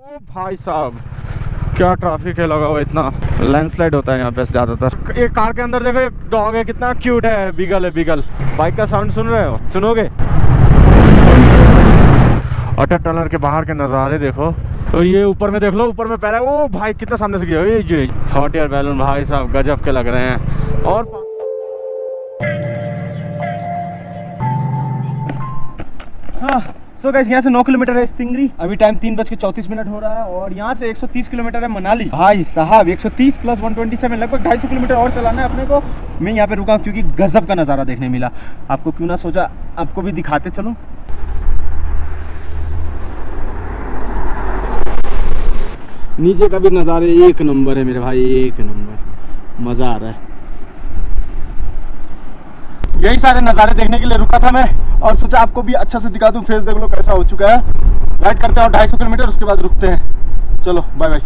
ओ भाई साहब क्या ट्रैफिक है लगा हुआ, इतना लैंडस्लाइड होता है यहाँ पे ज्यादातर। ये कार के अंदर देखो एक डॉग है, कितना क्यूट है, बीगल है बीगल। बाइक का साउंड सुन रहे हो, सुनोगे? अटल टनल के बाहर के नज़ारे देखो। तो ये ऊपर में देख लो, ऊपर में पैरा, ओ भाई कितना सामने से गया ये हॉट एयर बैलून, भाई साहब गजब के लग रहे हैं। और सो गाइस यहाँ से 9 किलोमीटर है स्टिंगरी, अभी टाइम 3:34 हो रहा है और यहाँ से 130 किलोमीटर है मनाली। भाई साहब 130 प्लस 127 लगभग 250 किलोमीटर और चलाना है अपने को। मैं यहाँ पे रुका क्योंकि गजब का नज़ारा देखने मिला, आपको क्यों ना सोचा आपको भी दिखाते चलूँ। नीचे का भी नज़ारे एक नंबर है मेरे भाई, एक नंबर, मज़ा आ रहा है। यही सारे नज़ारे देखने के लिए रुका था मैं और सोचा आपको भी अच्छा से दिखा दूं। फेस देख लो कैसा हो चुका है। राइड करते हैं और 250 किलोमीटर, उसके बाद रुकते हैं। चलो बाय बाय।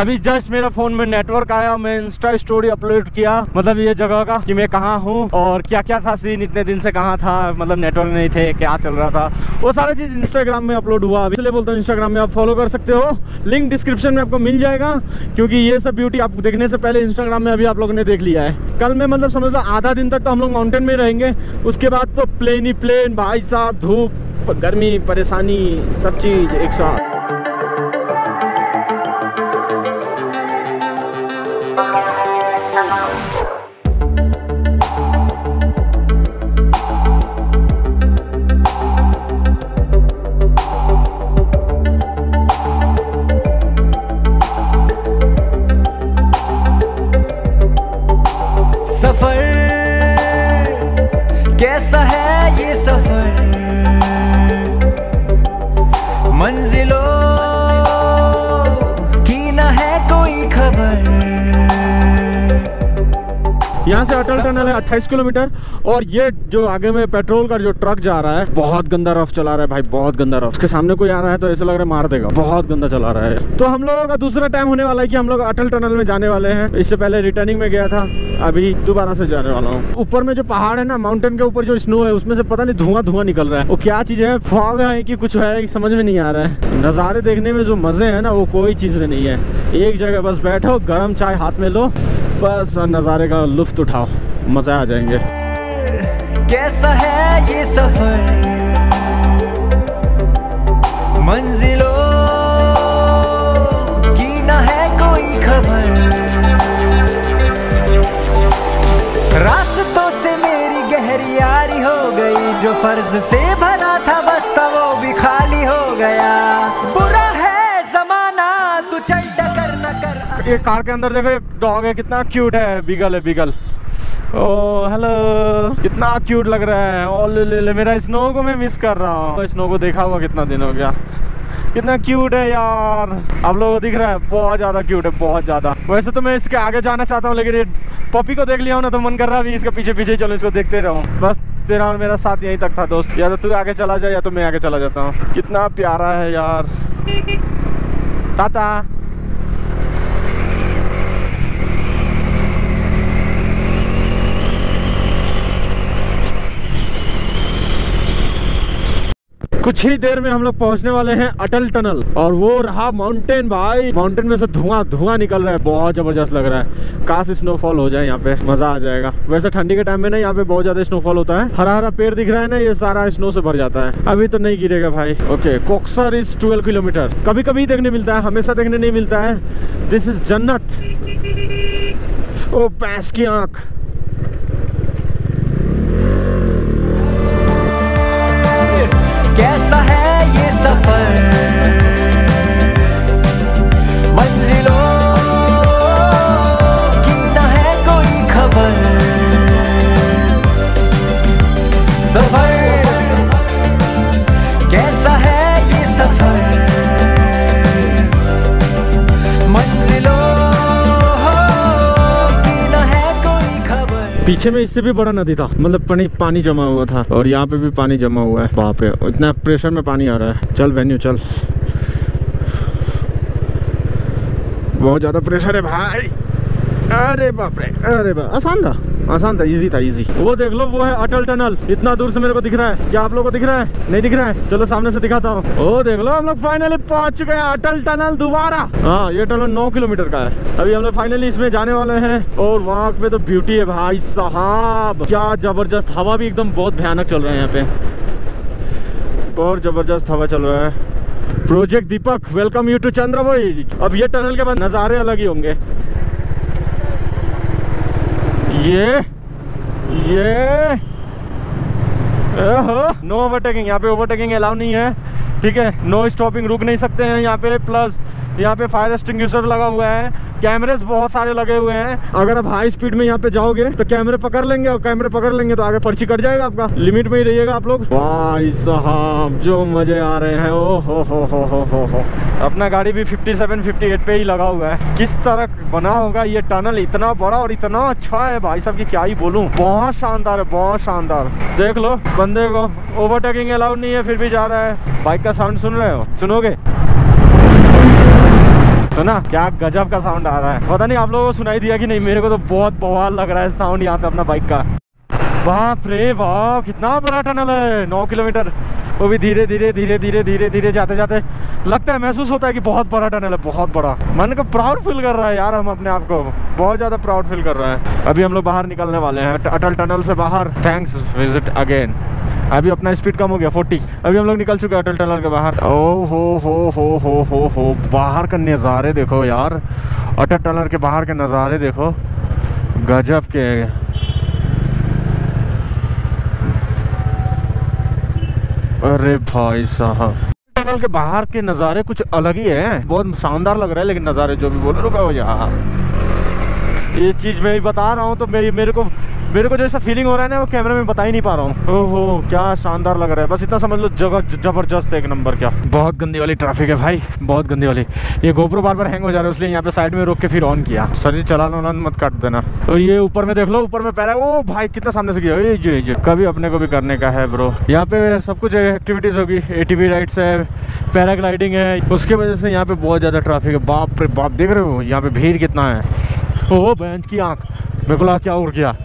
अभी जस्ट मेरा फोन में नेटवर्क आया, मैं इंस्टा स्टोरी अपलोड किया, मतलब ये जगह का कि मैं कहाँ हूँ और क्या क्या था सीन, इतने दिन से कहाँ था, मतलब नेटवर्क नहीं थे, क्या चल रहा था, वो सारा चीज़ इंस्टाग्राम में अपलोड हुआ। इसलिए बोलता हूँ इंस्टाग्राम में आप फॉलो कर सकते हो, लिंक डिस्क्रिप्शन में आपको मिल जाएगा, क्योंकि ये सब ब्यूटी आपको देखने से पहले इंस्टाग्राम में अभी आप लोगों ने देख लिया है। कल मैं मतलब समझ लो आधा दिन तक तो हम लोग माउंटेन में रहेंगे, उसके बाद तो प्लेन ही प्लेन। भाई साहब धूप, गर्मी, परेशानी, सब चीज़ एक साथ। सफर कैसा है ये सफर, मंजिलों की ना है कोई खबर। यहाँ से अटल टनल है 28 किलोमीटर और ये जो आगे में पेट्रोल का जो ट्रक जा रहा है बहुत गंदा रफ चला रहा है भाई, बहुत गंदा रफ। उसके सामने कोई आ रहा है तो ऐसा लग रहा है मार देगा, बहुत गंदा चला रहा है। तो हम लोगों का दूसरा टाइम होने वाला है कि हम लोग अटल टनल में जाने वाले हैं। इससे पहले रिटर्निंग में गया था, अभी दोबारा से जाने वाला हूँ। ऊपर में जो पहाड़ है ना, माउंटेन के ऊपर जो स्नो है, उसमें से पता नहीं धुआं निकल रहा है, वो क्या चीज है, फॉग है कि कुछ है, समझ में नहीं आ रहा है। नज़ारे देखने में जो मजे है ना वो कोई चीज में नहीं है। एक जगह बस बैठो, गर्म चाय हाथ में लो, बस नज़ारे का लुफ्त उठाओ, मजा आ जाएंगे। कैसा है ये सफर, मंजिलों की ना है कोई खबर। रास्तों से मेरी गहरी यारी हो गई, जो फर्ज से भरा था बस्ता वो भी खाली हो गया। बुरा है जमाना तू चल टकर न कर। ये कार के अंदर देखो एक डॉग है, कितना क्यूट है, बीगल है बीगल। ओ हेलो, कितना क्यूट लग रहा है। ओ ले ले, मेरा स्नो को मैं मिस कर रहा हूँ, स्नो को देखा हुआ कितना दिन हो गया, कितना क्यूट है यार। आप लोगों को दिख रहा है, बहुत ज़्यादा क्यूट है, बहुत ज़्यादा। वैसे तो मैं इसके आगे जाना चाहता हूँ लेकिन ये पपी को देख लिया हूँ ना, तो मन कर रहा है अभी इसके पीछे पीछे चलो, इसको देखते रहो। बस तेरा और मेरा साथ यहीं तक था दोस्त, या तो तू आगे चला जाए या तो मैं आगे चला जाता हूँ। कितना प्यारा है यार, टाटा। कुछ ही देर में हम लोग पहुंचने वाले हैं अटल टनल और वो रहा माउंटेन। भाई माउंटेन में से धुआं निकल रहा है, बहुत जबरदस्त लग रहा है। काश स्नोफॉल हो जाए यहाँ पे, मजा आ जाएगा। वैसे ठंडी के टाइम में ना यहाँ पे बहुत ज्यादा स्नोफॉल होता है। हरा पेड़ दिख रहा है ना, ये सारा स्नो से भर जाता है। अभी तो नहीं गिरेगा भाई। ओके, कोक्सर इज 12 किलोमीटर, कभी कभी देखने मिलता है, हमेशा देखने नहीं मिलता है। दिस इज जन्नत। ओ भैंस की आँख। कैसा है ये सफर, मंजिलों की ना है कोई खबर। सफर कैसा है ये सफर, मंजिलों की ना है कोई खबर। पीछे में इससे भी बड़ा नदी था, मतलब पानी जमा हुआ था और यहाँ पे भी पानी जमा हुआ है। वहाँ पे इतना प्रेशर में पानी आ रहा है। चल वेन्यू चल, बहुत ज़्यादा प्रेशर है भाई। अरे बाप रे, अरे बाप, आसान था, आसान था, इजी था, इजी। वो देख लो, वो है अटल टनल। इतना दूर से मेरे को दिख रहा है, क्या आप लोगों को दिख रहा है? नहीं दिख रहा है, चलो सामने से दिखाता हूँ। वो देख लो, हम लोग फाइनली पहुंच चुके हैं अटल टनल दोबारा। हाँ, ये टनल 9 किलोमीटर का है। अभी हम लोग फाइनली इसमें जाने वाले हैं। और वहाँ पे तो ब्यूटी है भाई साहब, क्या जबरदस्त। हवा भी एकदम बहुत भयानक चल रहा है यहाँ पे, बहुत जबरदस्त हवा चल रहा है। Project Deepak, welcome you to Chandra भाई। अब ये टनल के बाद नज़ारे अलग ही होंगे। ये नो ओवरटेकिंग, यहाँ पे ओवरटेकिंग अलाउ नहीं है, ठीक है। नो स्टॉपिंग, रुक नहीं सकते हैं यहाँ पे। प्लस यहाँ पे फायर एक्सटिंग्विशर लगा हुआ है, कैमरेस बहुत सारे लगे हुए हैं। अगर आप हाई स्पीड में यहाँ पे जाओगे तो कैमरे पकड़ लेंगे, और कैमरे पकड़ लेंगे तो आगे पर्ची कट जाएगा आपका। लिमिट में ही रहिएगा आप लोग। भाई साहब जो मजे आ रहे हैं, ओ हो। अपना गाड़ी भी 57-58 पे ही लगा हुआ है। किस तरह बना होगा ये टनल, इतना बड़ा और इतना अच्छा है भाई साहब की क्या ही बोलूँ। बहुत शानदार है, बहुत शानदार। देख लो बंदे को, ओवरटेकिंग अलाउड नहीं है फिर भी जा रहा है। बाइक का साउंड सुन रहे हो, सुनोगे? सुना क्या गजब का साउंड आ रहा है। पता नहीं आप लोगों को सुनाई दिया कि नहीं, मेरे को तो बहुत बवाल लग रहा है साउंड यहाँ पे अपना बाइक का। बाप रे बाप, कितना बड़ा टनल है, 9 किलोमीटर। वो भी धीरे धीरे धीरे धीरे धीरे धीरे जाते जाते लगता है, महसूस होता है कि बहुत बड़ा टनल है, बहुत बड़ा। मन को प्राउड फील कर रहा है यार, हम अपने आप को बहुत ज़्यादा प्राउड फील कर रहे हैं। अभी हम लोग बाहर निकलने वाले हैं अटल टनल से बाहर। Thanks visit again. अभी अपना स्पीड कम हो गया 40। अभी हम लोग निकल चुके हैं अटल टनल के बाहर। ओ हो, बाहर का नज़ारे देखो यार, अटल टनल के बाहर के नज़ारे देखो, गजब के। अरे भाई साहब, अटल टनल के बाहर के नज़ारे कुछ अलग ही है, बहुत शानदार लग रहा है। लेकिन नज़ारे जो भी बोल रहे, रुका हो यार, ये चीज़ मैं बता रहा हूँ तो मेरे को जैसा फीलिंग हो रहा है ना, वो कैमरे में बता ही नहीं पा रहा हूँ। ओहो क्या शानदार लग रहा है। बस इतना समझ लो, जगह जबरदस्त है, एक नंबर। क्या बहुत गंदी वाली ट्रैफिक है भाई, बहुत गंदी वाली। ये गोप्रो बार बार हैंग हो जा रहा है, इसलिए यहाँ पे साइड में रोक के फिर ऑन किया। सर जी चलान उलान मत काट देना। और ये ऊपर में देख लो, ऊपर में पैरा। ओ भाई कितना सामने से गया। ये कभी अपने को भी करने का है ब्रो। यहाँ पे सब कुछ एक्टिविटीज होगी, ATV राइड्स है, पैराग्लाइडिंग है। उसके वजह से यहाँ पे बहुत ज्यादा ट्रैफिक है। बाप रे बाप, देख रहे हो यहाँ पे भीड़ कितना है। ओह बैंच की आँख, मेरे को लगा क्या उड़ गया।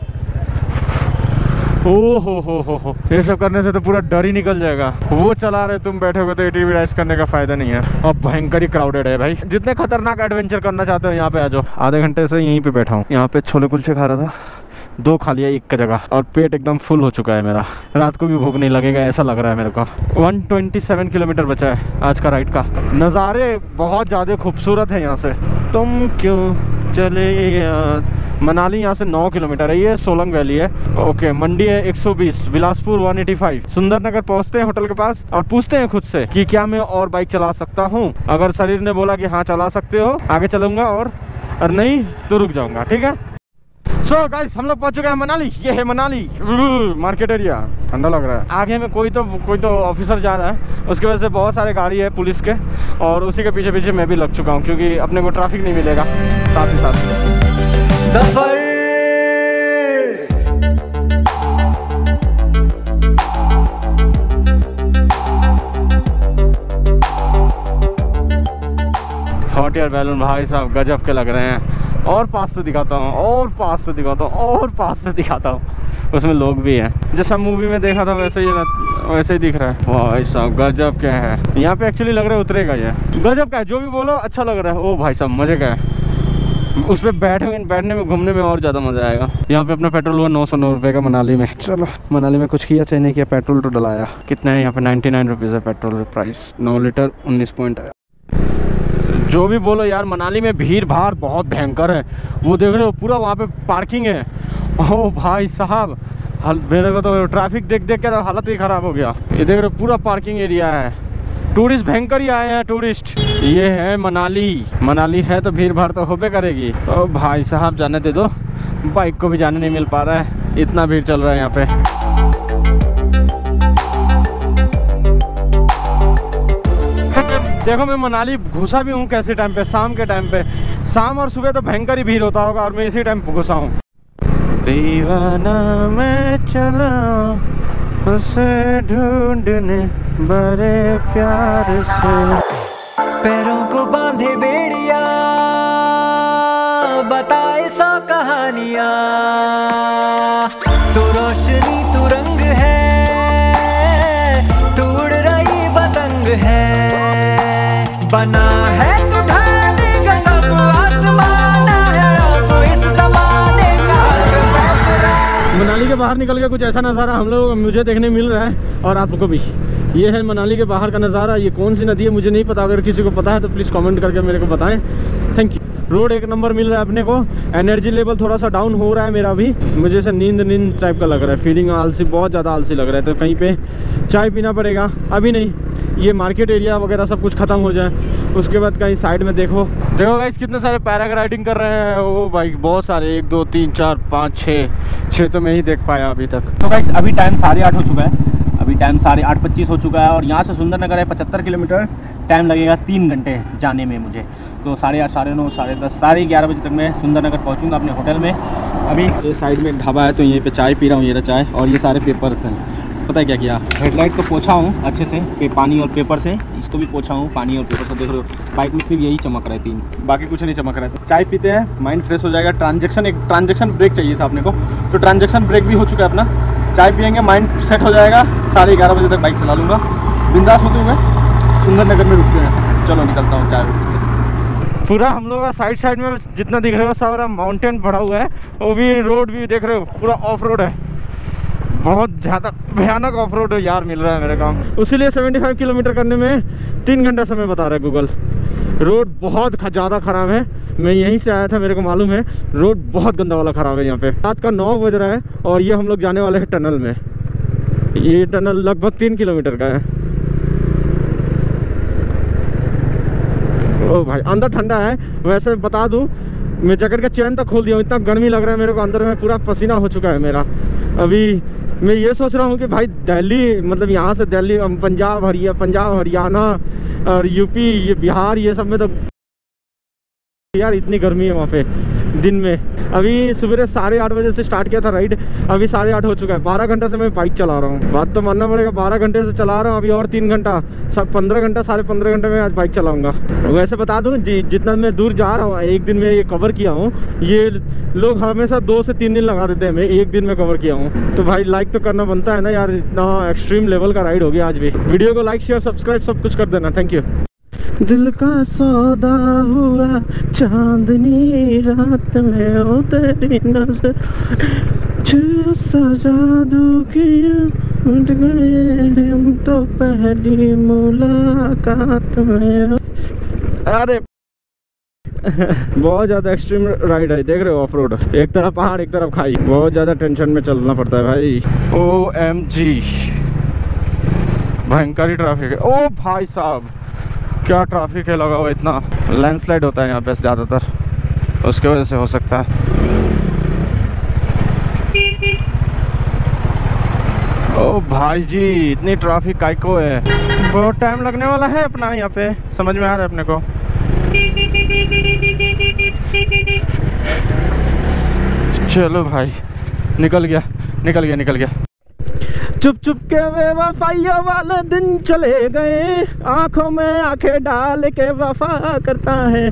ओ हो, ये सब करने से तो पूरा डर ही निकल जाएगा। वो चला रहे, तुम बैठे हो तो ATV राइड्स करने का फायदा नहीं है। अब भयंकर ही क्राउडेड है भाई। जितने खतरनाक एडवेंचर करना चाहते हो यहाँ पे आ जाओ। आधे घंटे से यहीं पे बैठा हूँ। यहाँ पे छोले कुलचे खा रहा था, 2 खा लिया एक का जगह, और पेट एकदम फुल हो चुका है मेरा। रात को भी भूख नहीं लगेगा ऐसा लग रहा है मेरे को। 127 किलोमीटर बचा है आज का राइड का। नज़ारे बहुत ज़्यादा खूबसूरत है। यहाँ से तुम क्यों चले, मनाली यहाँ से 9 किलोमीटर है। ये सोलंग वैली है। ओके, मंडी है 120, बिलासपुर 185। सुंदरनगर पहुँचते हैं होटल के पास, और पूछते हैं खुद से कि क्या मैं और बाइक चला सकता हूँ। अगर शरीर ने बोला कि हाँ चला सकते हो, आगे चलूँगा, और नहीं तो रुक जाऊँगा, ठीक है। सो गाइस, हम लोग पहुँच चुके हैं मनाली। ये है मनाली मार्केट एरिया। ठंडा लग रहा है। आगे में कोई तो ऑफिसर जा रहा है, उसकी वजह से बहुत सारे गाड़ी है पुलिस के, और उसी के पीछे पीछे मैं भी लग चुका हूँ, क्योंकि अपने को ट्रैफिक नहीं मिलेगा। साथ ही साथ सफर हॉट एयर बैलून भाई साहब गजब के लग रहे हैं। और पास से दिखाता हूँ, और पास से दिखाता हूँ, और पास से दिखाता हूँ। उसमें लोग भी हैं, जैसा मूवी में देखा था वैसे ही दिख रहा है। भाई साहब गजब के हैं। यहाँ पे एक्चुअली लग रहा है उतरेगा ये, गजब का है। जो भी बोलो अच्छा लग रहा है। ओ भाई साहब मजे का है। उस पर बैठने में, घूमने में और ज़्यादा मज़ा आएगा। यहाँ पे अपना पेट्रोल हुआ 909 रुपये का मनाली में। चलो मनाली में कुछ किया चाहे नहीं किया, पेट्रोल तो डलाया। कितना है यहाँ पे? 99 रुपीज़ है पेट्रोल प्राइस। 9 litre 19 point. जो भी बोलो यार, मनाली में भीड़ भाड़ बहुत भयंकर है। वो देख रहे हो, पूरा वहाँ पर पार्किंग है। ओ भाई साहब, मेरे को तो ट्रैफिक देख देख कर हालत ही ख़राब हो गया। ये देख रहे हो पूरा पार्किंग एरिया है। टूरिस्ट भयंकर ही आए हैं टूरिस्ट। ये है मनाली। मनाली है तो भीड़ भाड़ तो होबे करेगी। ओ भाई साहब जाने दे दो, बाइक को भी जाने नहीं मिल पा रहा है, इतना भीड़ चल रहा है यहाँ पे। देखो मैं मनाली घुसा भी हूँ कैसे टाइम पे, शाम के टाइम पे। शाम और सुबह तो भयंकर ही भीड़ होता होगा, और मैं इसी टाइम घुसा हूँ। दीवाना मैं चला उसे ढूंढने बड़े प्यार से, पैरों को बांधे बेड़िया बताए सो कहानियाँ। मनाली के बाहर निकल के कुछ ऐसा नज़ारा हम लोग मुझे देखने मिल रहा है और आपको भी। ये है मनाली के बाहर का नज़ारा। ये कौन सी नदी है मुझे नहीं पता, अगर किसी को पता है तो प्लीज़ कमेंट करके मेरे को बताएं। Thank you. रोड एक नंबर मिल रहा है अपने को। एनर्जी लेवल थोड़ा सा डाउन हो रहा है मेरा अभी, मुझे से नींद टाइप का लग रहा है, फीलिंग आलसी, बहुत ज़्यादा आलसी लग रहा है। तो कहीं पर चाय पीना पड़ेगा, अभी नहीं, ये मार्केट एरिया वगैरह सब कुछ ख़त्म हो जाए उसके बाद कहीं साइड में देखो। देखो गाइस कितने सारे पैराग्लाइडिंग कर रहे हैं। वो भाई बहुत सारे, 1 2 3 4 5 6 तो मैं ही देख पाया अभी तक। तो गाइस अभी टाइम 8:30 हो चुका है, अभी टाइम 8:25 हो चुका है और यहाँ से सुंदरनगर है 75 किलोमीटर। टाइम लगेगा 3 घंटे जाने में मुझे, तो 8:30 साढ़े 9 साढ़े 10 साढ़े 11 बजे तक मैं सुंदरनगर पहुँचूँगा अपने होटल में। अभी ये साइड में ढाबा है तो यहीं पर चाय पी रहा हूँ, ये रहा चाय। और ये सारे पेपर्स हैं, पता है क्या किया, हेडलाइट को पोछा हूँ अच्छे से पानी और पेपर से, इसको भी पोछा हूँ पानी और पेपर से। देख लो बाइक में सिर्फ यही चमक रहा है, 3, बाकी कुछ नहीं चमक रहा है। चाय पीते हैं, माइंड फ्रेश हो जाएगा। एक ट्रांजेक्शन ब्रेक चाहिए था अपने को, तो ट्रांजेक्शन ब्रेक भी हो चुका है अपना। चाय पियेंगे, माइंड सेट हो जाएगा। 11:30 बजे तक बाइक चला लूँगा बिंदास होते हुए। सुंदरनगर में रुकते हैं, चलो निकलता हूँ चाय। पूरा हम लोग का साइड में जितना दिख रहे हो सारा माउंटेन भरा हुआ है, वो भी रोड भी देख रहे हो पूरा ऑफ रोड है, बहुत ज़्यादा भयानक ऑफ रोड यार मिल रहा है मेरे काम। उसी लिए 75 किलोमीटर करने में 3 घंटा समय बता रहा है गूगल। रोड बहुत ज़्यादा ख़राब है, मैं यहीं से आया था, मेरे को मालूम है रोड बहुत गंदा वाला ख़राब है। यहाँ पे रात का 9 बज रहा है और ये हम लोग जाने वाले हैं टनल में। ये टनल लगभग 3 किलोमीटर का है। ओ भाई अंदर ठंडा है, वैसे बता दूँ मैं जैकेट का चैन तो खोल दिया हूँ, इतना गर्मी लग रहा है मेरे को अंदर में, पूरा पसीना हो चुका है मेरा। अभी मैं ये सोच रहा हूँ कि भाई दिल्ली, मतलब यहाँ से दिल्ली, पंजाब हरियाणा और यूपी, ये बिहार, ये सब में तो यार इतनी गर्मी है वहाँ पे दिन में। अभी सुबह 8:30 बजे से स्टार्ट किया था राइड, अभी 8:30 हो चुका है। 12 घंटा से मैं बाइक चला रहा हूँ, बात तो मानना पड़ेगा, 12 घंटे से चला रहा हूँ अभी। और 3 घंटा, 15 घंटा, 15.5 घंटे में आज बाइक चलाऊँगा। वैसे बता दूँ जितना मैं दूर जा रहा हूँ एक दिन में ये कवर किया हूँ, ये लोग हमेशा 2 से 3 दिन लगा देते हैं, मैं एक दिन में कवर किया हूँ। तो भाई लाइक तो करना बनता है ना यार, इतना एक्सट्रीम लेवल का राइड हो गया आज भी। वीडियो को लाइक शेयर सब्सक्राइब सब कुछ कर देना, थैंक यू। दिल का सौदा हुआ चांदनी रात में, ओ तेरी नजर जादू की, उठ गए हम तो पहली मुलाकात में। अरे बहुत ज़्यादा एक्सट्रीम राइड है, देख रहे हो ऑफ रोड, एक तरफ पहाड़ एक तरफ खाई, बहुत ज़्यादा टेंशन में चलना पड़ता है भाई। OMG भयंकर ही ट्रैफिक है। ओ भाई साहब क्या ट्रैफिक है लगा हुआ, इतना लैंडस्लाइड होता है यहाँ पे ज़्यादातर, उसके वजह से हो सकता है। ओ भाई जी इतनी ट्रैफिक काय को है, बहुत टाइम लगने वाला है अपना यहाँ पे, समझ में आ रहा है अपने को। चलो भाई निकल गया। चुप चुप के वे वफाइया वाले दिन चले गए, आंखों में आंखें डाल के वफा करता है।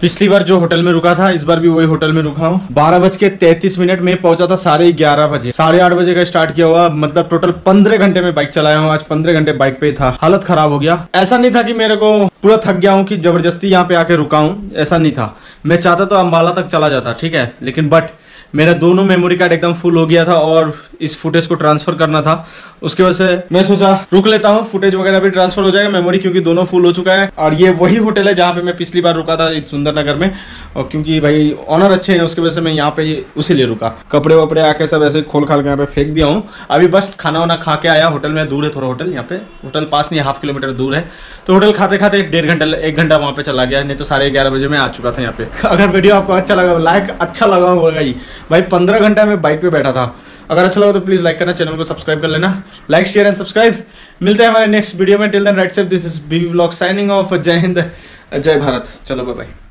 पिछली बार जो होटल में रुका था इस बार भी वही होटल में रुका हूँ। 12:33 में पहुंचा था 11:30 बजे। 8:30 बजे का स्टार्ट किया हुआ, मतलब टोटल 15 घंटे में बाइक चलाया हूँ आज। 15 घंटे बाइक पे था, हालत खराब हो गया। ऐसा नहीं था कि मेरे को पूरा थक गया हूँ कि जबरदस्ती यहाँ पे आके रुका हूँ, ऐसा नहीं था। मैं चाहता तो अम्बाला तक चला जाता, ठीक है, लेकिन बट मेरा दोनों मेमोरी कार्ड एकदम फुल हो गया था और इस फुटेज को ट्रांसफर करना था, उसके वजह से मैं सोचा रुक लेता हूँ, फुटेज वगैरह भी ट्रांसफर हो जाएगा, मेमोरी क्योंकि दोनों फुल हो चुका है। और ये वही होटल है जहाँ पे मैं पिछली बार रुका था सुंदरनगर में, और क्योंकि भाई ऑनर अच्छे हैं उसकी वजह से मैं यहाँ पे उसी लिए रुका। कपड़े वपड़े आके सब ऐसे खोल खाल के यहाँ पे फेंक दिया हूँ। अभी बस खाना वाना खा के आया, होटल में दूर है थोड़ा, होटल यहाँ पे, होटल पास नहीं, हाफ किलोमीटर दूर है, तो होटल खाते खाते 1.5 घंटा वहाँ पे चला गया, नहीं तो 11:30 बजे मैं आ चुका था यहाँ पे। अगर वीडियो आपको अच्छा लगा, लाइक अच्छा लगा होगा ही भाई, 15 घंटा मैं बाइक पे बैठा था। अगर अच्छा लगा तो प्लीज लाइक करना, चैनल को सब्सक्राइब कर लेना, लाइक शेयर एंड सब्सक्राइब। मिलते हैं हमारे नेक्स्ट वीडियो में, till then ride safe, this is BV vlogs signing off. जय हिंद जय भारत, चलो बाय बाय।